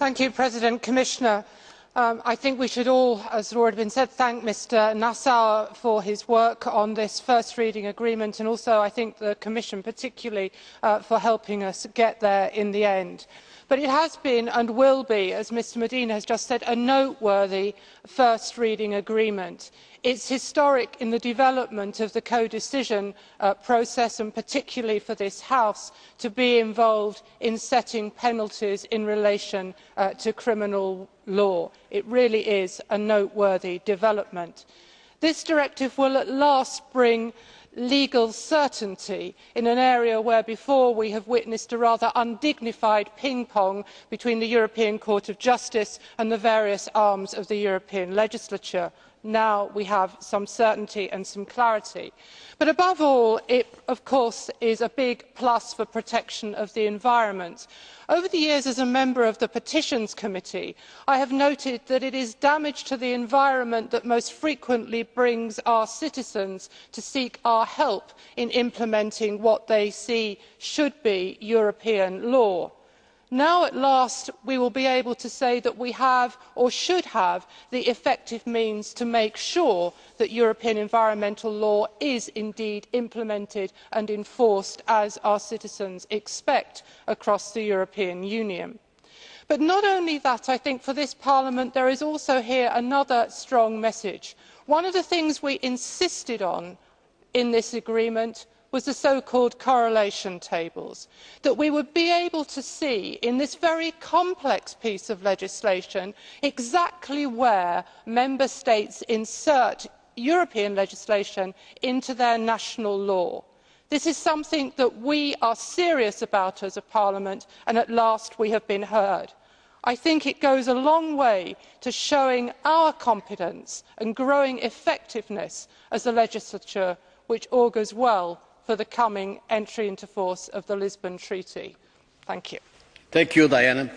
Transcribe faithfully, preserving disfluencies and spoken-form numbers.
Mr President, Commissioner, um, I think we should all, as has already been said, thank Mister Nassauer for his work on this first reading agreement, and also I think the Commission particularly uh, for helping us get there in the end. But it has been and will be, as Mister Medina has just said, a noteworthy first reading agreement. It is historic in the development of the codecision uh, process, and particularly for this House to be involved in setting penalties in relation uh, to criminal law. It really is a noteworthy development. This directive will at last bring legal certainty in an area where before we have witnessed a rather undignified ping pong between the European Court of Justice and the various arms of the European legislature. Now we have some certainty and some clarity. But above all, it of course is a big plus for protection of the environment. Over the years, as a member of the Petitions Committee, I have noted that it is damage to the environment that most frequently brings our citizens to seek our help in implementing what they see should be European law. Now at last we will be able to say that we have or should have the effective means to make sure that European environmental law is indeed implemented and enforced as our citizens expect across the European Union. But not only that, I think for this Parliament there is also here another strong message. One of the things we insisted on in this agreement was the so-called correlation tables, that we would be able to see in this very complex piece of legislation exactly where member states insert European legislation into their national law. This is something that we are serious about as a Parliament, and at last we have been heard. I think it goes a long way to showing our competence and growing effectiveness as a legislature, which augurs well for the coming entry into force of the Lisbon Treaty. Thank you. Thank you, Diana.